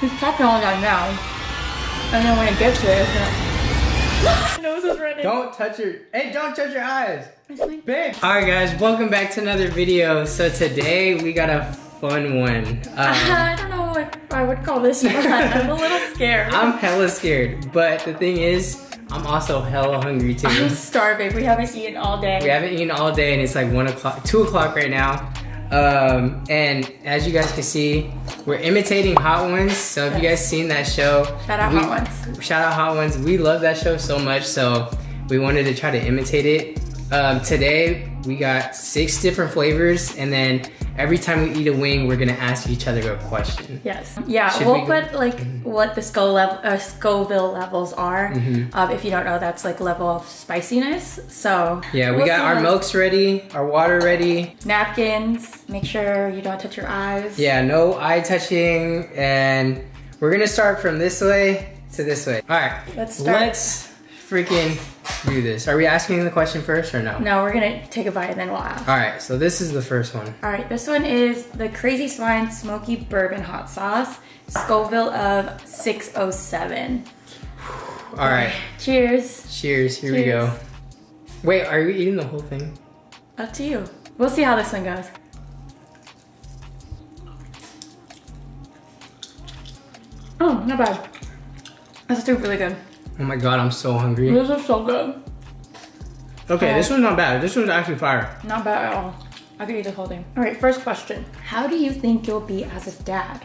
He's tapping all down now. And then when it gets there, it's gonna... My nose is running. Don't touch your... Hey, don't touch your eyes! Babe! Alright guys, welcome back to another video. So today, we got a fun one. I don't know what I would call this one. I'm a little scared. I'm hella scared. But the thing is, I'm also hella hungry too. I'm starving. We haven't eaten all day. We haven't eaten all day and it's like 1 o'clock, 2 o'clock right now. And as you guys can see, we're imitating Hot Ones. So if you guys seen that show, shout out Hot Ones. We love that show so much. So we wanted to try to imitate it. Today we got 6 different flavors and then every time we eat a wing, we're gonna ask each other a question. Yes. Yeah, we'll put like what the Scoville levels are. Mm-hmm. If you don't know, that's like level of spiciness. So yeah, we got our milks ready, our water ready, napkins. Make sure you don't touch your eyes. Yeah, no eye touching, and we're gonna start from this way to this way. All right. Let's start. Let's freaking do this. Are we asking the question first or no? No, we're gonna take a bite and then we'll ask. Alright, so this is the first one. Alright, this one is the Crazy Swine Smoky Bourbon Hot Sauce, Scoville of 607. Alright. Cheers. Cheers, here we go. Wait, are you eating the whole thing? Up to you. We'll see how this one goes. Oh, not bad. That's still really good. Oh my god, I'm so hungry. This is so good. Okay, this one's not bad. This one's actually fire. Not bad at all. I could eat this whole thing. Alright, first question. How do you think you'll be as a dad?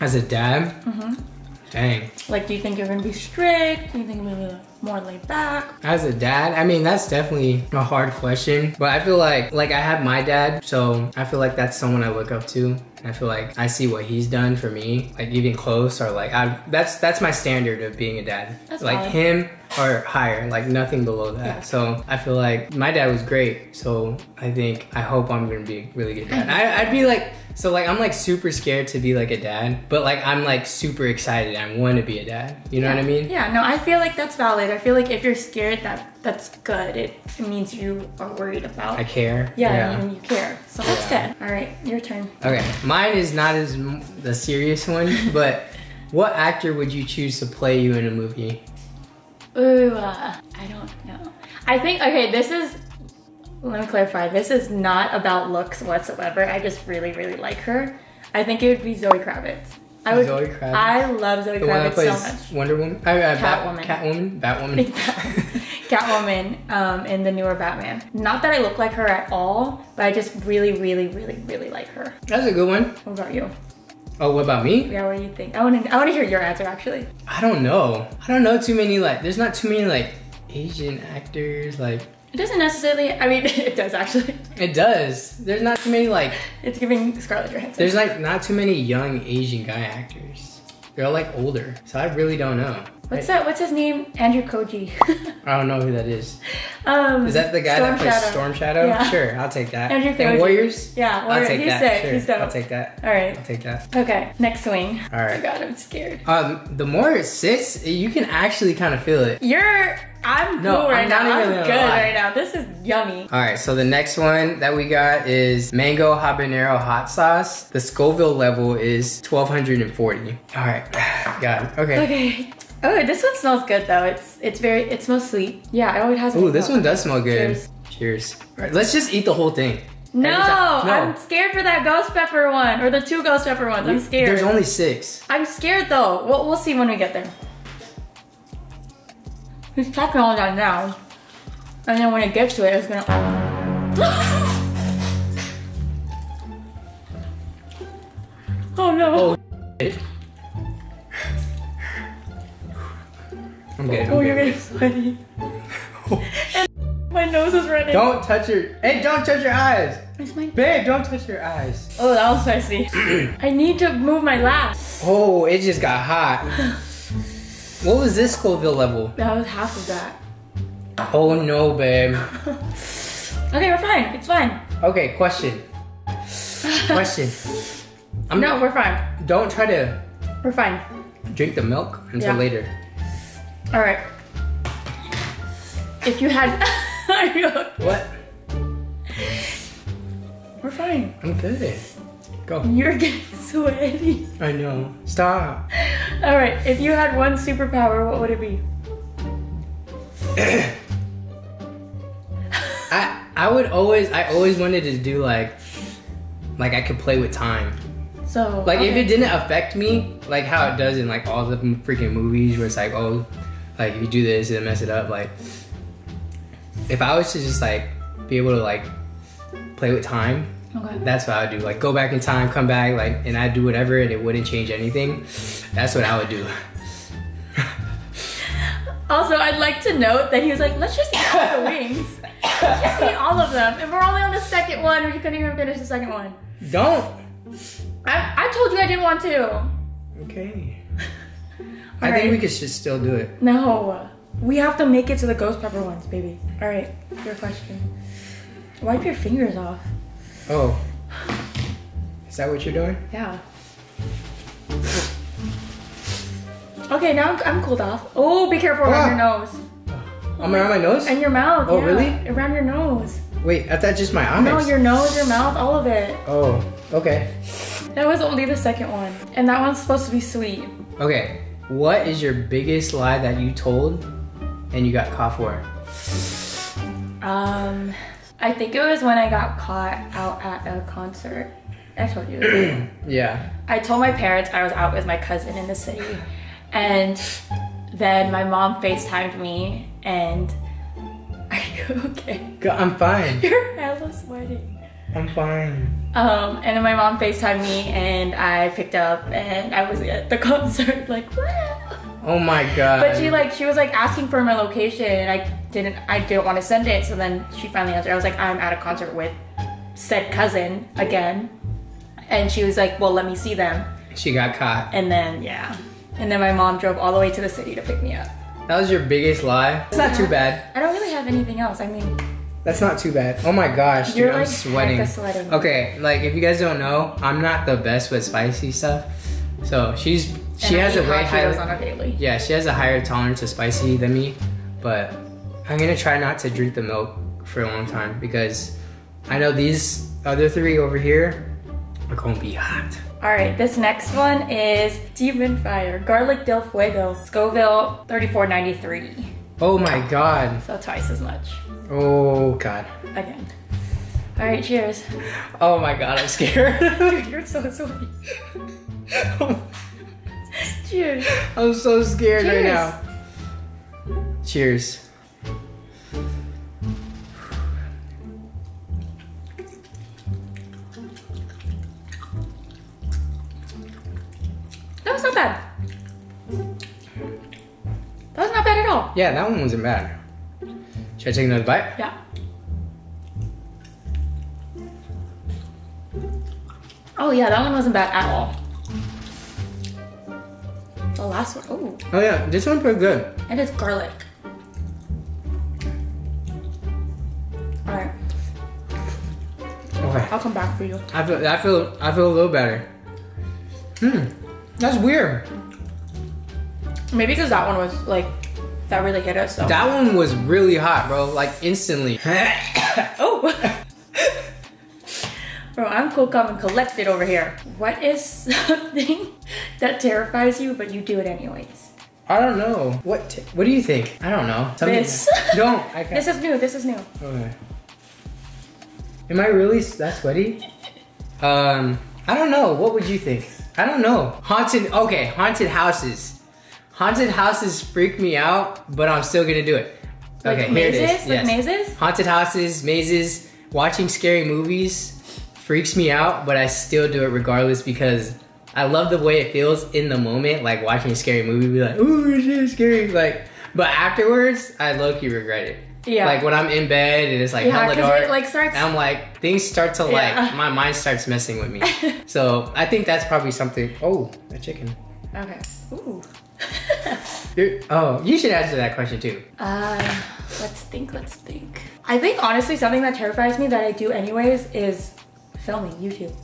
As a dad? Mm-hmm. Dang. Like, do you think you're gonna be strict? Do you think you're gonna be more laid back? As a dad? I mean, that's definitely a hard question. But I feel like I have my dad, so I feel like that's someone I look up to. I feel like I see what he's done for me, like even close or like that's my standard of being a dad. That's like him or higher, like nothing below that. Yeah. So I feel like my dad was great. So I hope I'm gonna be a really good dad. I'd be like, so like I'm like super scared to be like a dad, but like I'm like super excited. I want to be a dad. You know what I mean? Yeah. No, I feel like that's valid. I feel like if you're scared, that's good. It means you are worried about. I care. Yeah, I mean, you care. So that's good. All right, your turn. Okay, mine is not as the serious one, but what actor would you choose to play you in a movie? Ooh, I don't know. I think, okay, let me clarify. This is not about looks whatsoever. I just really, really like her. I think it would be Zoe Kravitz. Zoe Kravitz. I love Zoe Kravitz so much. Wonder Woman? Catwoman. Catwoman in the newer Batman. Not that I look like her at all, but I just really, really, really, really like her. That's a good one. What about you? Oh, what about me? Yeah, what do you think? I want to hear your answer, actually. I don't know. I don't know too many, like, there's not too many, like, Asian actors, like... It doesn't necessarily, I mean, it does actually. It does. There's not too many like... It's giving Scarlett Johansson. There's like not too many young Asian guy actors. They're all like older, so I really don't know. What's his name? Andrew Koji. I don't know who that is. Is that the guy that plays Storm Shadow? Yeah. Sure, I'll take that. Andrew Koji. And Warriors? Yeah, Warriors. I'll take that. Sure. He's dope. I'll take that. All right. I'll take that. Okay, next swing. All right. Oh God, I'm scared. The more it sits, you can actually kind of feel it. I'm good right now. This is yummy. All right, so the next one that we got is Mango Habanero Hot Sauce. The Scoville level is 1,240. All right, got it. Okay. Okay. Oh, this one smells good though. It smells sweet. Yeah, it always has. Ooh, this one does smell good. Cheers. Cheers. All right, let's just eat the whole thing. No, I'm scared for that ghost pepper one or the 2 ghost pepper ones. I'm scared. There's only 6. I'm scared though. We'll see when we get there. He's tapping all down now. And then when it gets to it, it's gonna... Oh no. Oh, shit. I'm good. Oh, you're getting sweaty. And my nose is running. Don't touch your... Hey, don't touch your eyes. Babe, don't touch your eyes. Oh, that was spicy. I need to move my lap. Oh, it just got hot. What was this Scoville level? That was half of that. Oh no, babe. Okay, we're fine. It's fine. Okay, question. Question. No, we're fine. Don't try to... We're fine. Drink the milk until later. Alright. If you had... What? We're fine. I'm good. Go. You're getting sweaty. I know. Stop. All right. If you had one superpower, what would it be? I always wanted to do like I could play with time. So like if it didn't affect me, like how it does in like all the freaking movies where it's like, oh, like if you do this and mess it up, like if I was to just like be able to like play with time, okay, that's what I would do. Like go back in time, come back, like, and I'd do whatever and it wouldn't change anything. That's what I would do. Also, I'd like to note that he was like, let's just eat all the wings. Let's just eat all of them. And we're only on the second one, and you couldn't even finish the second one. Don't. I told you I didn't want to. Okay. I think we could just still do it. No. We have to make it to the ghost pepper ones, baby. All right, your question. Wipe your fingers off. Oh. Is that what you're doing? Yeah. Okay, now I'm cooled off. Oh, be careful around your nose. Around my nose? And your mouth. Oh, yeah. Really? Around your nose. Wait, I thought just my eyes. No, your nose, your mouth, all of it. Oh, okay. That was only the second one. And that one's supposed to be sweet. Okay, what is your biggest lie that you told and you got caught for? I think it was when I got caught out at a concert. I told you this. Yeah. I told my parents I was out with my cousin in the city. And then my mom FaceTimed me and, are you okay? I'm fine. You're hella sweating. I'm fine. And then my mom FaceTimed me and I picked up and I was at the concert like, wow. Oh my God. But she was like asking for my location and I didn't want to send it. So then she finally answered. I was like, I'm at a concert with said cousin again. And she was like, well, let me see them. She got caught. And then, yeah. And then my mom drove all the way to the city to pick me up. That was your biggest lie. It's not too bad. I don't really have anything else. I mean, that's not too bad. Oh my gosh, dude, I'm sweating. Sweating. Okay, like if you guys don't know, I'm not the best with spicy stuff. So she has a way higher on a daily. Yeah, she has a higher tolerance to spicy than me. But I'm gonna try not to drink the milk for a long time because I know these other three over here are gonna be hot. All right, this next one is Demon Fire Garlic Del Fuego, Scoville, $34.93. Oh my God. So twice as much. Oh God. Again. All right, cheers. Oh my God, I'm scared. Dude, you're so sweaty. Cheers. I'm so scared right now. Cheers. That was not bad. That was not bad at all. Yeah, that one wasn't bad. Should I take another bite? Yeah. Oh yeah, that one wasn't bad at all. The last one, oh. Oh yeah, this one's pretty good. And it's garlic. All right. Okay. I'll come back for you. I feel a little better. Hmm. That's weird. Maybe because that one was like, that really hit us. So. That one was really hot, bro. Like instantly. Oh. Bro, I'm cool, calm, and collected over here. What is something that terrifies you, but you do it anyways? I don't know. What do you think? I don't know. This. Don't. I can't. This is new. This is new. Okay. Am I really that sweaty? I don't know. What would you think? I don't know. Haunted houses. Haunted houses freak me out, but I'm still gonna do it. Okay, like here it is. Like yes. Mazes? Haunted houses, mazes, watching scary movies freaks me out, but I still do it regardless because I love the way it feels in the moment, like watching a scary movie, be like, ooh, shit, scary. Like, but afterwards, I low-key regret it. Yeah. Like when I'm in bed and it's like hella dark, I'm like, things start to like, my mind starts messing with me. So I think that's probably something. Oh, a chicken. Okay. Ooh. Oh, you should answer that question too. Let's think. I think honestly, something that terrifies me that I do anyways is filming YouTube.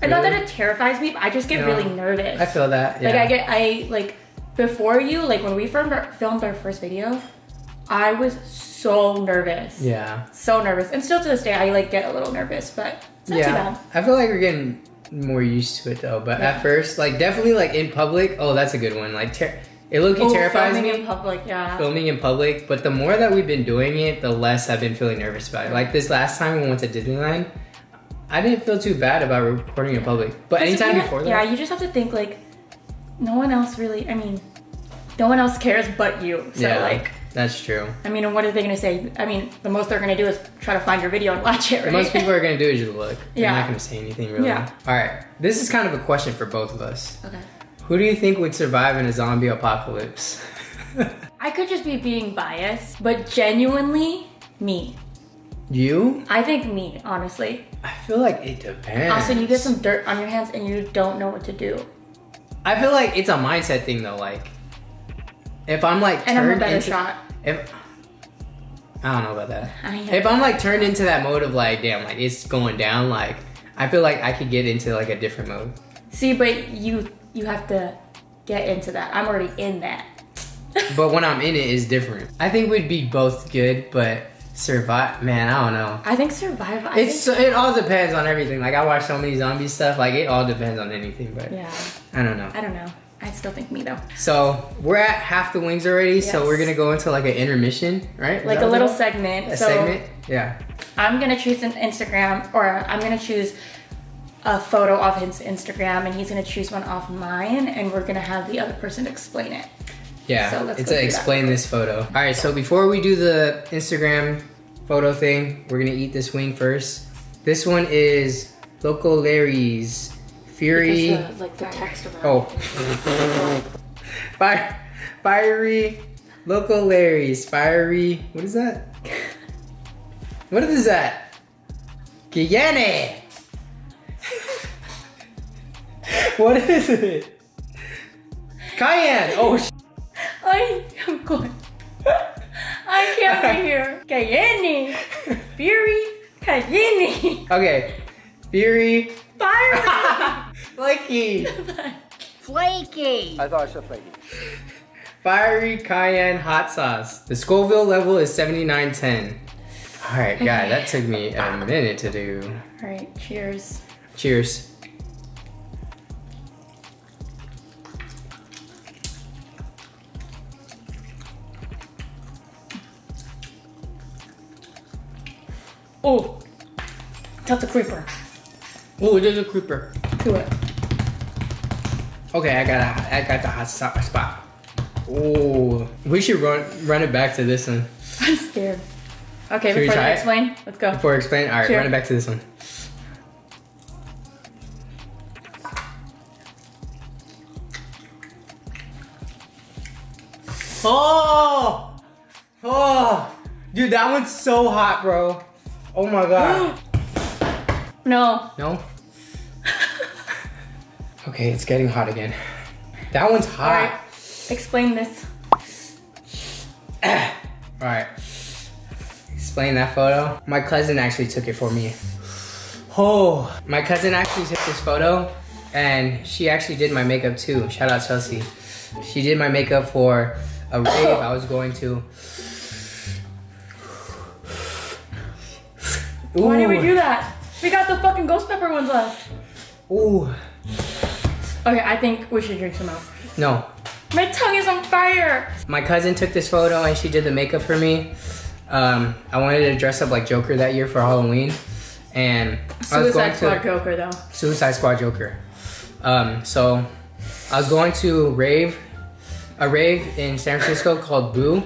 Really? Not that it terrifies me, but I just get really nervous. I feel that. Yeah. Like when we filmed our first video, I was so nervous. Yeah. So nervous. And still to this day, I like get a little nervous, but it's not too bad. I feel like we're getting more used to it though. But at first, like definitely like in public, oh that's a good one. Like it low-key terrifies me. Filming in public, yeah. Filming in public, but the more that we've been doing it, the less I've been feeling nervous about it. Like this last time we went to Disneyland, I didn't feel too bad about recording in public. But anytime before that. Yeah, you just have to think like, no one else really, I mean, no one else cares but you. So yeah, like. That's true. I mean, and what are they gonna say? I mean, the most they're gonna do is try to find your video and watch it, right? Most people are gonna do is just look. Yeah. They're not gonna say anything really. Yeah. All right, this is kind of a question for both of us. Okay. Who do you think would survive in a zombie apocalypse? I could just be being biased, but genuinely, me. You? I think me, honestly. I feel like it depends. Also, you get some dirt on your hands and you don't know what to do. I feel like it's a mindset thing though, like, if I'm like turned I'm a better into- shot. If, I don't know about that. If I'm like turned into that mode of like, damn, like it's going down, like, I feel like I could get into like a different mode. See, but you have to get into that. I'm already in that. But when I'm in it, it's different. I think we'd be both good, but survive, man, I don't know. I think survive, it all depends on everything. Like I watch so many zombie stuff, like it all depends on anything, but yeah. I don't know. I still think me though. So we're at half the wings already, yes. So we're gonna go into like an intermission, right? Like a little segment. A segment, yeah. I'm gonna choose an Instagram, or I'm gonna choose a photo off his Instagram, and he's gonna choose one off mine, and we're gonna have the other person explain it. Yeah, so let's explain this photo. All right, so before we do the Instagram photo thing, we're gonna eat this wing first. This one is Loco Larry's Fury. Like the text around. Oh. Fiery. Loco Larry's Fiery. What is that? What is that? Cayenne. What is it? Cayenne. Oh, sh. I'm going. I can't be here. Cayenne. Fury. Cayenne. Okay. Fury. Fiery. Flaky! Flaky! I thought I said flaky. Fiery Cayenne hot sauce. The Scoville level is 7910. Alright, God, that took me a minute to do. Alright, cheers. Cheers. Oh, that's a creeper. Oh, it is a creeper. To it. Okay, I got the hot spot. Oh, we should run it back to this one. I'm scared. Okay, should before I explain, let's go. Before I explain, all right, sure. Run it back to this one. Oh, oh, dude, that one's so hot, bro. Oh my God. No. No. Okay, it's getting hot again. That one's hot. All right, explain this. All right, explain that photo. My cousin actually took it for me. Oh, my cousin actually took this photo and she actually did my makeup too. Shout out Chelsea. She did my makeup for a rave I was going to. Ooh. Why did we do that? We got the fucking ghost pepper ones left. Ooh. Okay, I think we should drink some milk. No. My tongue is on fire. My cousin took this photo and she did the makeup for me. I wanted to dress up like Joker that year for Halloween. And Suicide Squad Joker. So I was going to a rave in San Francisco called Boo.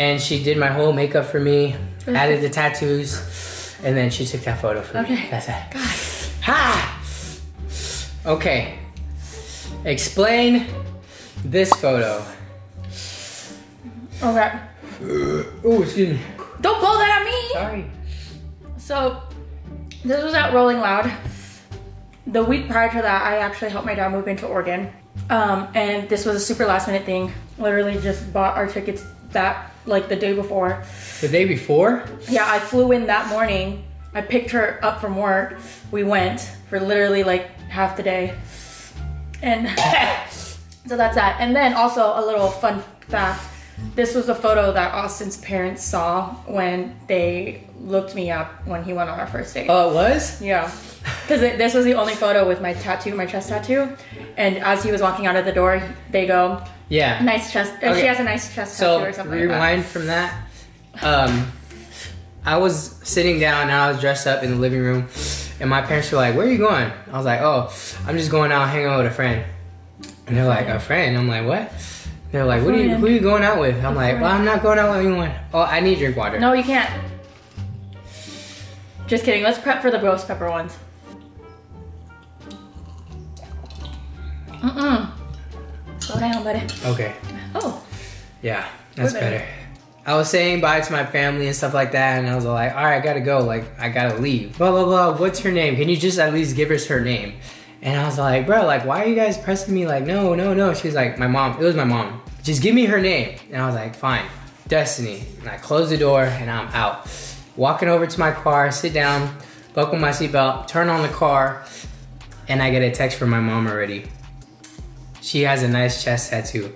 And she did my whole makeup for me, added the tattoos, and then she took that photo for me. That's it. God. Ha! Okay, explain this photo. Okay. Oh, excuse me. Don't blow that at me! Sorry. So, this was at Rolling Loud. The week prior to that, I actually helped my dad move into Oregon. And this was a super last minute thing. Literally just bought our tickets like the day before. The day before? Yeah, I flew in that morning. I picked her up from work. We went for literally like half the day. And so that's that. And then also a little fun fact. This was a photo that Austin's parents saw when they looked me up when he went on our first date. Oh, it was? Yeah. because this was the only photo with my tattoo, my chest tattoo. And as he was walking out of the door, they go, yeah, nice chest. Okay. She has a nice chest tattoo or something. So rewind from that. I was sitting down and I was dressed up in the living room, and my parents were like, "Where are you going?" I was like, "Oh, I'm just going out hanging out with a friend." And they're like, "A friend?" I'm like, "What?" They're like, "What are you? Who are you going out with?" I'm like, "Well, I'm not going out with anyone." Oh, I need to drink water. No, you can't. Just kidding. Let's prep for the ghost pepper ones. Slow down, buddy. Okay. Oh. Yeah, that's better. I was saying bye to my family and stuff like that, and I was like, all right, I gotta go, like, I gotta leave. Blah, blah, blah, what's her name? Can you just at least give us her name? And I was like, bro, like, why are you guys pressing me? Like, no, no, no. She was like, my mom, it was my mom. Just give me her name. And I was like, fine, Destiny. And I closed the door and I'm out. Walking over to my car, sit down, buckle my seatbelt, turn on the car, and I get a text from my mom already. She has a nice chest tattoo.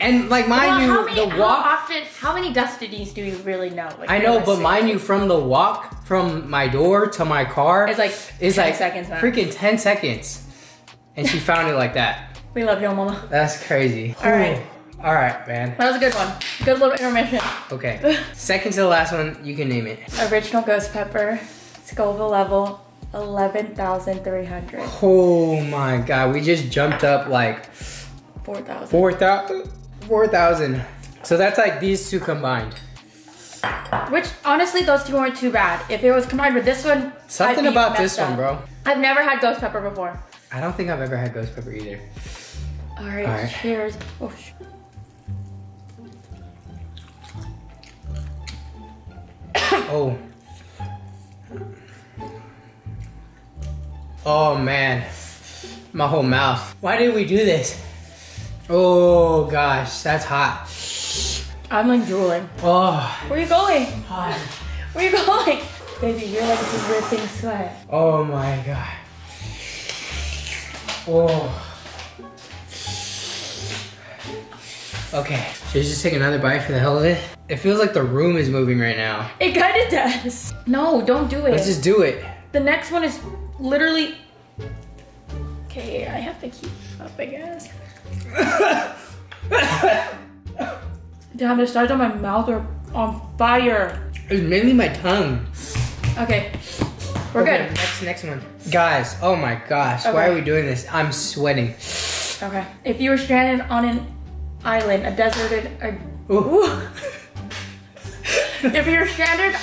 And like, how many Destinies do you really know? Like, I know, but mind you, from the walk from my door to my car, it's like 10 seconds. And she found it like that. We love your mama. That's crazy. All right. All right, man. That was a good one. Good little intermission. Okay. Second to the last one, you can name it. Original Ghost Pepper, Scoville level, 11,300. Oh my God, we just jumped up like 4,000. 4,000. So that's like these two combined. Which honestly, those two weren't too bad. If it was combined with this one, something about this one, bro. I've never had ghost pepper before. I don't think I've ever had ghost pepper either. All right, cheers. Oh, oh. Oh man, my whole mouth. Why did we do this? Oh gosh, that's hot. I'm like drooling. Oh. Where are you going? Hot. Where are you going? Baby, you're like dripping sweat. Oh my God. Oh. Okay, should I just take another bite for the hell of it? It feels like the room is moving right now. It kind of does. No, don't do it. Let's just do it. The next one is literally... Okay, I have to keep up, I guess. Damn, the sides of my mouth are on fire. It's mainly my tongue. Okay, we're good. Next one. Guys, oh my gosh, why are we doing this? I'm sweating. Okay, if you were stranded on an island, a deserted... If you're stranded...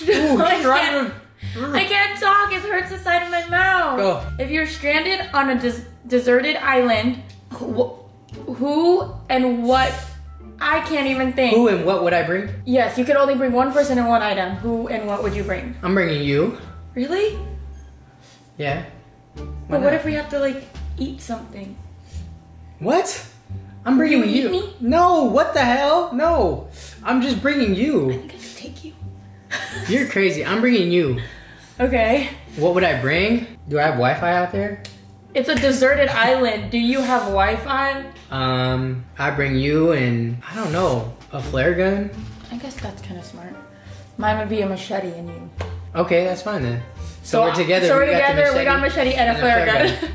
I can't talk, it hurts the side of my mouth. Go. If you're stranded on a deserted island, who and what? I can't even think. Who and what would I bring? Yes, you could only bring one person and one item. Who and what would you bring? I'm bringing you. Really? Yeah. But what if we have to like eat something? What? I'm bringing you. Eat me? No, what the hell? No, I'm just bringing you. I think I should take you. You're crazy. I'm bringing you. Okay. What would I bring? Do I have Wi-Fi out there? It's a deserted island. Do you have Wi-Fi? I bring you and I don't know, a flare gun? I guess that's kind of smart. Mine would be a machete and you. Okay, that's fine then. So we're together. So we got machete and a flare gun.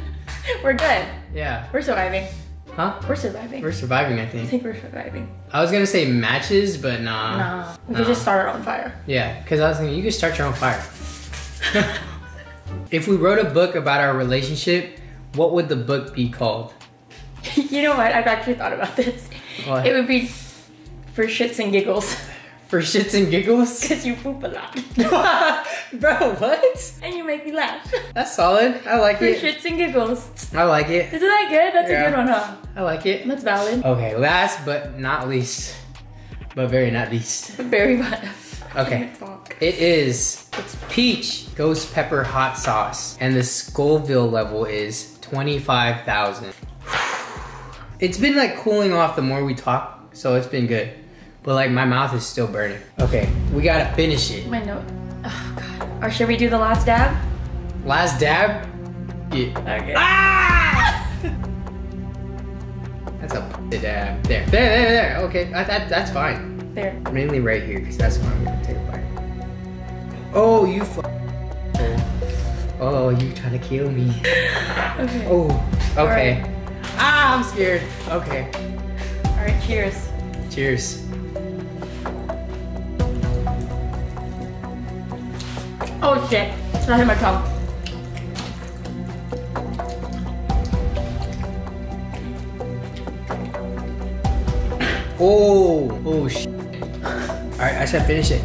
We're good. Yeah. We're surviving. Huh? We're surviving. We're surviving, I think. I think we're surviving. I was gonna say matches, but nah. Nah. We could just start our own fire. Yeah, because I was thinking you could start your own fire. If we wrote a book about our relationship, what would the book be called? You know what? I've actually thought about this. What? It would be For Shits and Giggles. For Shits and Giggles? Because you poop a lot. Bro, what? And you make me laugh. That's solid. I like it. For Shits and Giggles. I like it. Isn't that good? That's a good one, huh? I like it. That's valid. Okay, last but not least. But very not least. Very much. Okay, it's Peach Ghost Pepper Hot Sauce, and the Scoville level is 25,000. It's been like cooling off the more we talk, so it's been good. But like my mouth is still burning. Okay, we gotta finish it. My note, oh God. Or should we do the last dab? Last dab? Yeah. Okay. Ah! That's a dab. There, there, there, there. Okay, that's fine. There. Mainly right here, because that's why I'm gonna take a bite. Oh, you f***er. Oh, you trying to kill me. Okay. Oh, okay. Right. Ah, I'm scared. Okay. All right, cheers. Cheers. Oh shit, it's not in my tongue. Oh, oh shit. All right, I should finish it.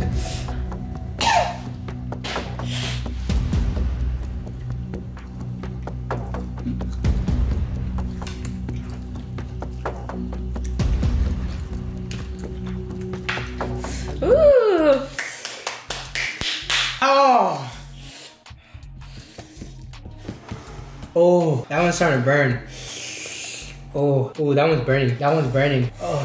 Oh, that one's starting to burn. Oh, oh, that one's burning. That one's burning. Oh.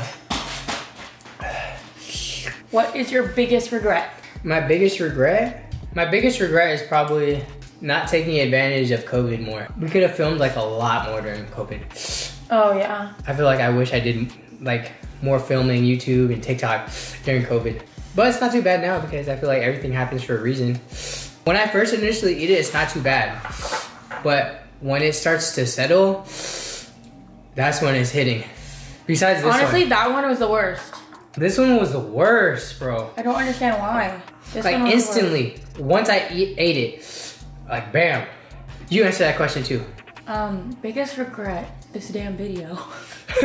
What is your biggest regret? My biggest regret? My biggest regret is probably not taking advantage of COVID more. We could have filmed like a lot more during COVID. Oh yeah. I feel like I wish I did like more filming YouTube and TikTok during COVID. But it's not too bad now because I feel like everything happens for a reason. When I first initially eat it, it's not too bad. But when it starts to settle, that's when it's hitting. Besides this honestly, one. That one was the worst. This one was the worst, bro. I don't understand why. This like one instantly, once I ate it, like bam. You answer that question too. Biggest regret, this damn video. Cause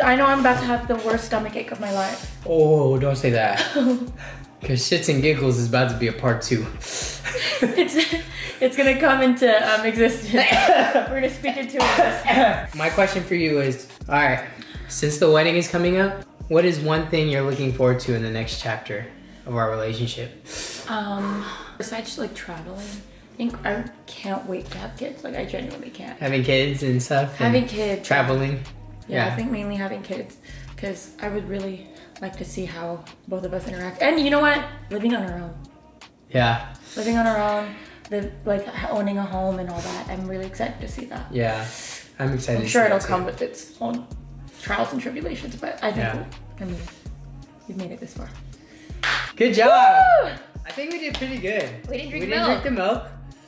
I know I'm about to have the worst stomach ache of my life. Oh, don't say that. Cause Shits and Giggles is about to be a part two. It's gonna come into existence. We're gonna speak into existence. My question for you is, all right, since the wedding is coming up, what is one thing you're looking forward to in the next chapter of our relationship? Besides like traveling, I think I can't wait to have kids. Like I genuinely can't. Having kids and stuff? Having kids. Traveling? Yeah, I think mainly having kids because I would really like to see how both of us interact. And you know what? Living on our own. Yeah. Living on our own. Like owning a home and all that. I'm really excited to see that. Yeah, I'm excited. I'm sure it'll come with its own trials and tribulations, but I think, I mean, we've made it this far. Good job! Woo! I think we did pretty good. We didn't drink milk. We didn't drink the milk.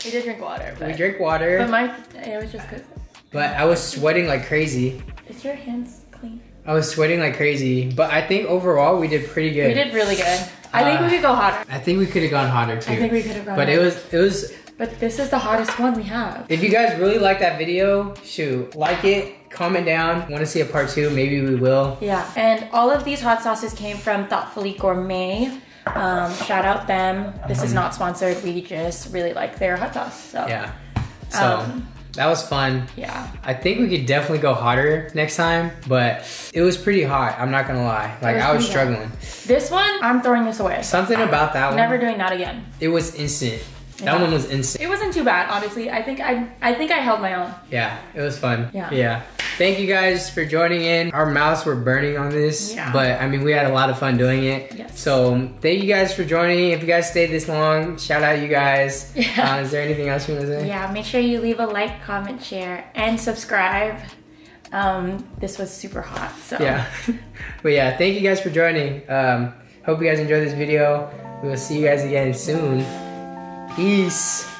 We did drink water. But, we drank water. But it was just good. But I was sweating like crazy. Is your hands clean? I was sweating like crazy, but I think overall we did pretty good. We did really good. I think we could go hotter. I think we could have gone hotter too. I think we could have gone hotter. But this is the hottest one we have. If you guys really like that video, shoot, like it, comment down. Want to see a part two? Maybe we will. Yeah, and all of these hot sauces came from Thoughtfully Gourmet. Shout out them. This is not sponsored. We just really like their hot sauce. So. Yeah. So. That was fun. Yeah. I think we could definitely go hotter next time, but it was pretty hot. I'm not gonna lie. Like I was struggling. This one, I'm throwing this away. Something about that one. Never doing that again. It was instant. Yeah. That one was instant. It wasn't too bad, obviously. I think I held my own. Yeah, it was fun. Yeah. Yeah. Thank you guys for joining in. Our mouths were burning on this, but I mean, we had a lot of fun doing it. Yes. So thank you guys for joining. If you guys stayed this long, shout out you guys. Yeah. Is there anything else you want to say? Yeah, make sure you leave a like, comment, share, and subscribe. This was super hot, so. Yeah. But yeah, thank you guys for joining. Hope you guys enjoyed this video. We will see you guys again soon. Peace.